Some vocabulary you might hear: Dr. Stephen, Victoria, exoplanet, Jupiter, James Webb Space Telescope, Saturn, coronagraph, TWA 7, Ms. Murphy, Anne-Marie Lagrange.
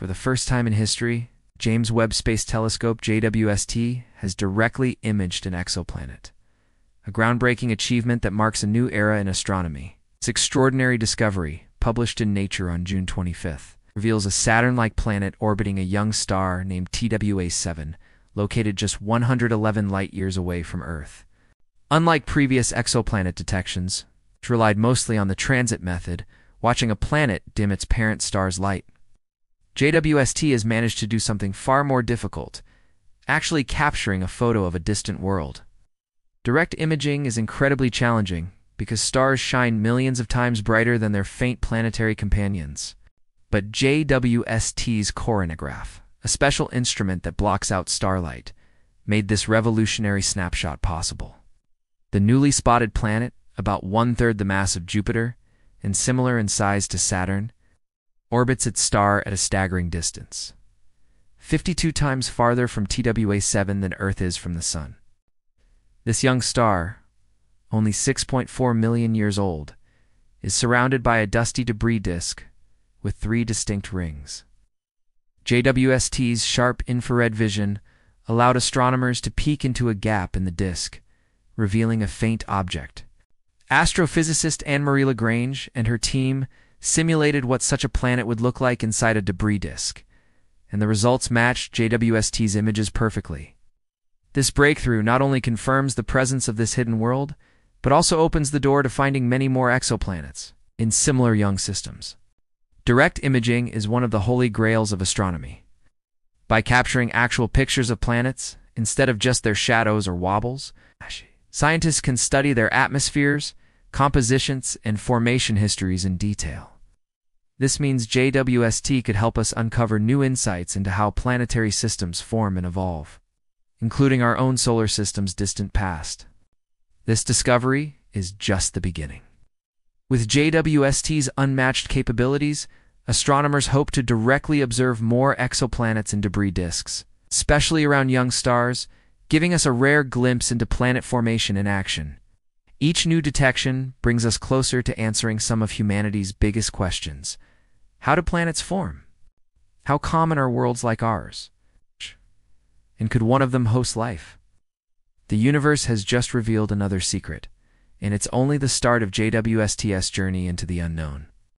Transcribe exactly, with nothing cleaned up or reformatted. For the first time in history, James Webb Space Telescope J W S T has directly imaged an exoplanet, a groundbreaking achievement that marks a new era in astronomy. Its extraordinary discovery, published in Nature on June twenty-fifth, reveals a Saturn-like planet orbiting a young star named T W A seven, located just one hundred eleven light-years away from Earth. Unlike previous exoplanet detections, which relied mostly on the transit method, watching a planet dim its parent star's light, J W S T has managed to do something far more difficult, actually capturing a photo of a distant world. Direct imaging is incredibly challenging because stars shine millions of times brighter than their faint planetary companions. But J W S T's coronograph, a special instrument that blocks out starlight, made this revolutionary snapshot possible. The newly spotted planet, about one-third the mass of Jupiter, and similar in size to Saturn, orbits its star at a staggering distance, fifty-two times farther from T W A seven than Earth is from the Sun. This young star, only six point four million years old, is surrounded by a dusty debris disk with three distinct rings. J W S T's sharp infrared vision allowed astronomers to peek into a gap in the disk, revealing a faint object. Astrophysicist Anne-Marie Lagrange and her team simulated what such a planet would look like inside a debris disk, and the results matched J W S T's images perfectly. This breakthrough not only confirms the presence of this hidden world, but also opens the door to finding many more exoplanets in similar young systems. Direct imaging is one of the holy grails of astronomy. By capturing actual pictures of planets instead of just their shadows or wobbles, scientists can study their atmospheres, compositions, and formation histories in detail. This means J W S T could help us uncover new insights into how planetary systems form and evolve, including our own solar system's distant past. This discovery is just the beginning. With J W S T's unmatched capabilities, astronomers hope to directly observe more exoplanets and debris disks, especially around young stars, giving us a rare glimpse into planet formation in action. Each new detection brings us closer to answering some of humanity's biggest questions. How do planets form? How common are worlds like ours? And could one of them host life? The universe has just revealed another secret, and it's only the start of J W S T's journey into the unknown.